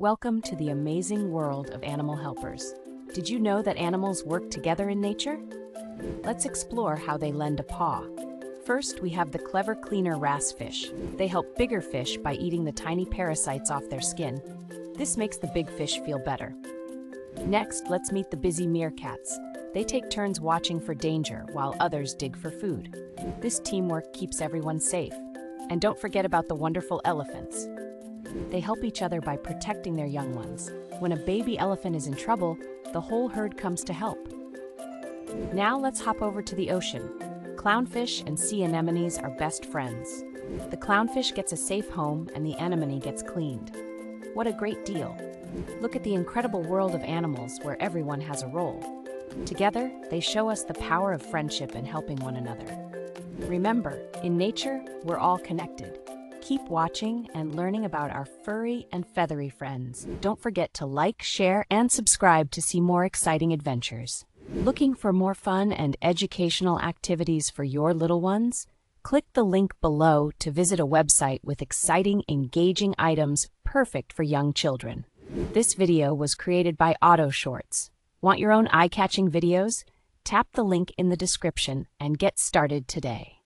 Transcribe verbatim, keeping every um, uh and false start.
Welcome to the amazing world of animal helpers. Did you know that animals work together in nature? Let's explore how they lend a paw. First, we have the clever cleaner wrasse fish. They help bigger fish by eating the tiny parasites off their skin. This makes the big fish feel better. Next, let's meet the busy meerkats. They take turns watching for danger while others dig for food. This teamwork keeps everyone safe. And don't forget about the wonderful elephants. They help each other by protecting their young ones. When a baby elephant is in trouble, the whole herd comes to help. Now let's hop over to the ocean. Clownfish and sea anemones are best friends. The clownfish gets a safe home and the anemone gets cleaned. What a great deal! Look at the incredible world of animals where everyone has a role. Together, they show us the power of friendship and helping one another. Remember, in nature, we're all connected. Keep watching and learning about our furry and feathery friends. Don't forget to like, share, and subscribe to see more exciting adventures. Looking for more fun and educational activities for your little ones? Click the link below to visit a website with exciting, engaging items perfect for young children. This video was created by AutoShorts. Want your own eye-catching videos? Tap the link in the description and get started today.